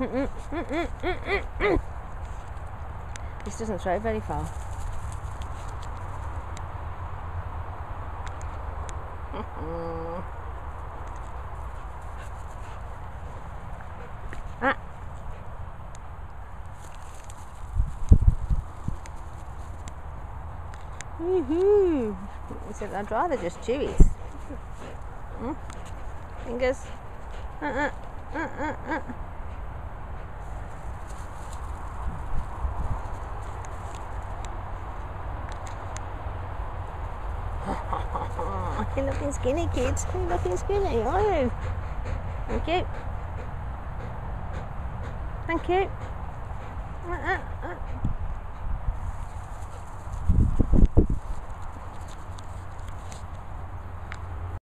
This doesn't throw very far. Ah. Woohoo! Except I'd rather just chewies. Fingers. You're looking skinny, kids. You're looking skinny, aren't you? Thank you. Thank you.